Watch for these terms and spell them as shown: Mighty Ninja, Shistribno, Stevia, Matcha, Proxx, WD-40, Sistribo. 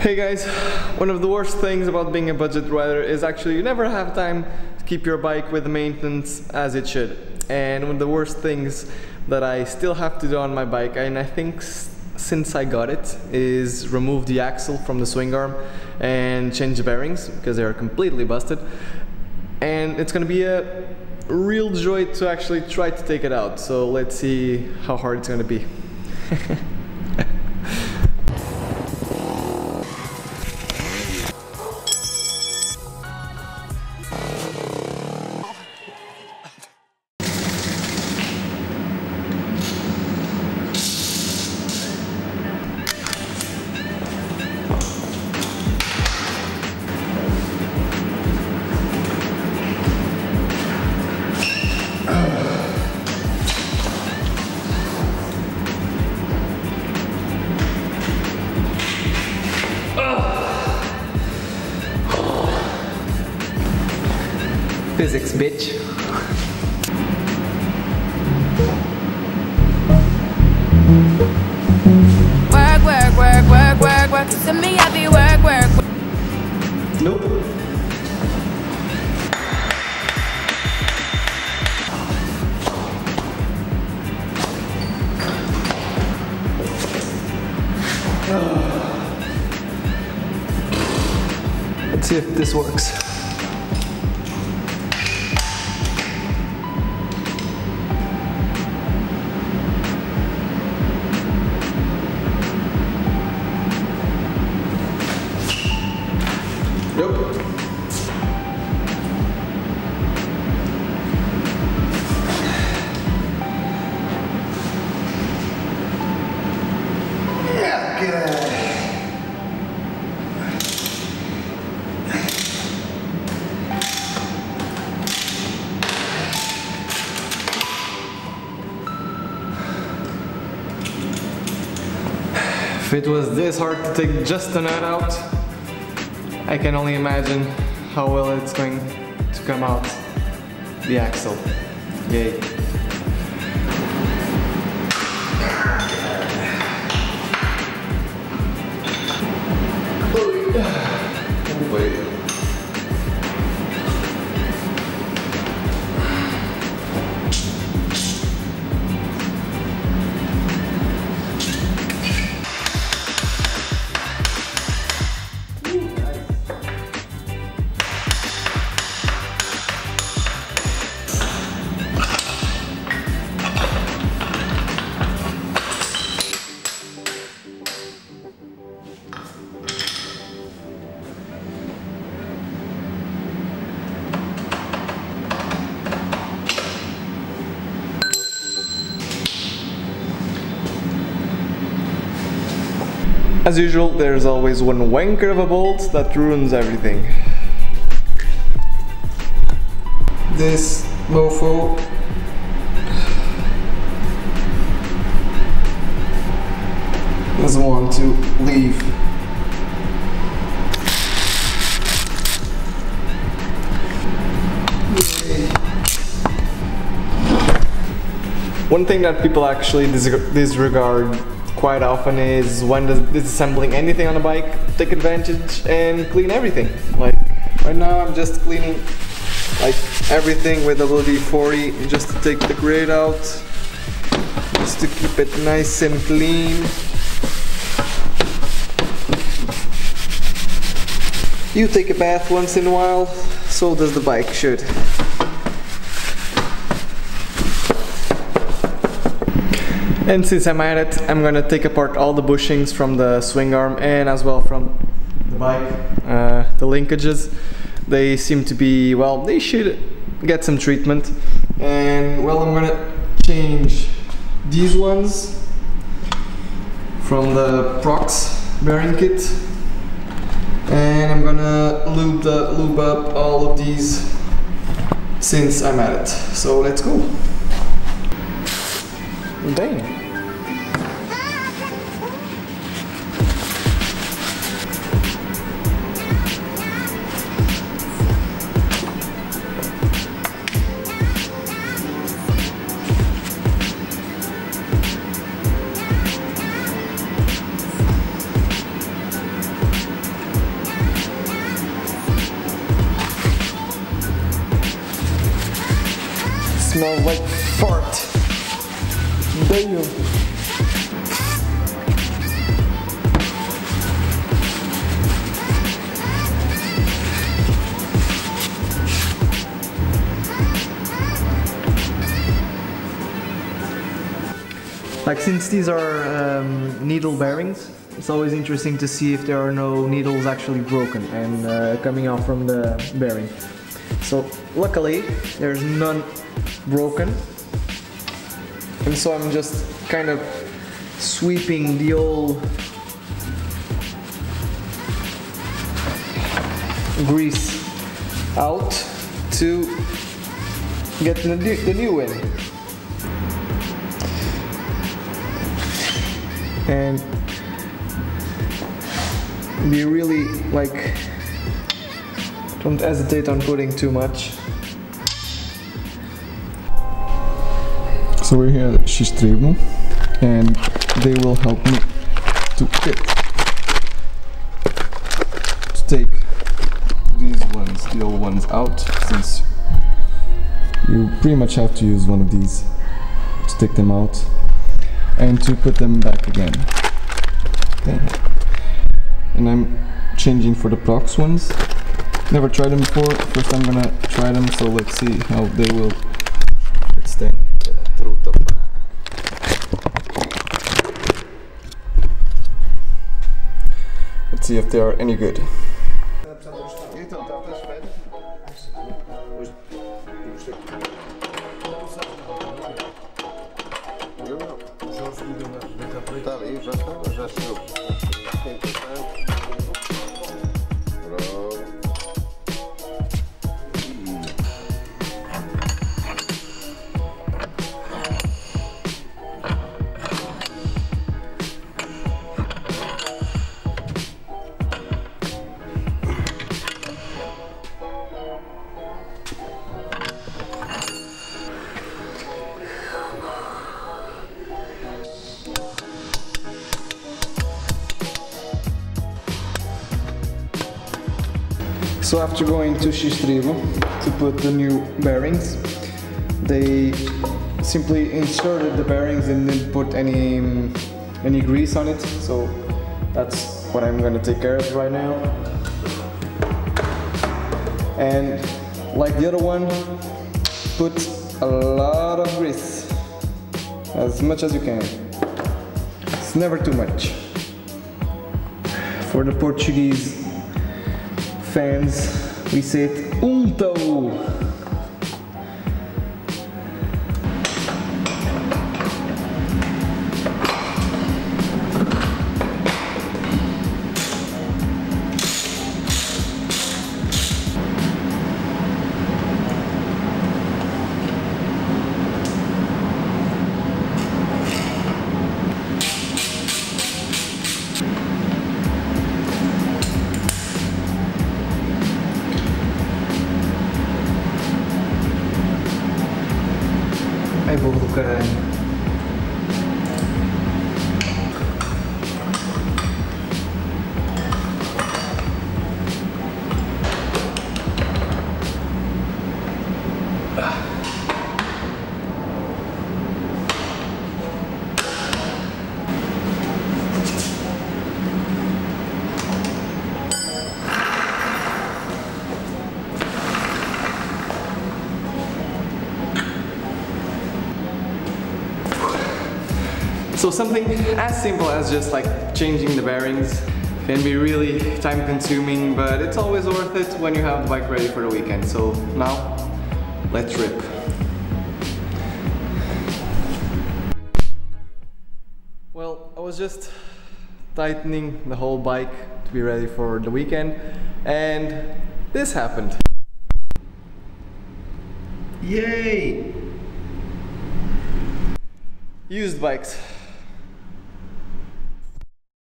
Hey guys, one of the worst things about being a budget rider is actually you never have time to keep your bike with maintenance as it should. And one of the worst things that I still have to do on my bike, and I think since I got it, is remove the axle from the swing arm and change the bearings because they are completely busted. And it's gonna be a real joy to actually try to take it out. So let's see how hard it's gonna be. Physics, bitch. Work, work, work, work, work, work. To me, I be work, work, work. Nope. Let's see if this works. If it was this hard to take just a nut out, I can only imagine how well it's going to come out the axle. Yay. As usual, there's always one wanker of a bolt that ruins everything. This mofo. Doesn't want to leave. One thing that people actually disregard quite often is when disassembling anything on a bike, take advantage and clean everything. Like right now I'm just cleaning like everything with WD-40 just to take the grit out, just to keep it nice and clean. You take a bath once in a while, so does the bike, should. And since I'm at it, I'm gonna take apart all the bushings from the swing arm and as well from the bike. The linkages, they seem to be, well, they should get some treatment. And well, I'm gonna change these ones from the Proxx bearing kit. And I'm gonna lube up all of these since I'm at it. So let's go. Dang. smell like fart. Damn. Like, since these are needle bearings, it's always interesting to see if there are no needles actually broken and coming out from the bearing. So luckily there's none broken, and so I'm just kind of sweeping the old grease out to get the new in. And be really, like, don't hesitate on putting too much. So we're here at Shistribno, and they will help me to take these ones, the old ones, out, since you pretty much have to use one of these to take them out and to put them back again. Okay. And I'm changing for the Proxx ones. Never tried them before. First I'm gonna try them, so let's see how they will stand. Let's see if they are any good. So after going to Sistribo to put the new bearings, they simply inserted the bearings and didn't put any grease on it. So that's what I'm going to take care of right now. And like the other one, put a lot of grease, as much as you can. It's never too much. For the Portuguese fans, we said unto. Ai, bobo do caralho. So something as simple as just like changing the bearings can be really time consuming, but it's always worth it when you have the bike ready for the weekend. So now, let's rip. Well, I was just tightening the whole bike to be ready for the weekend, and this happened. Yay! Used bikes.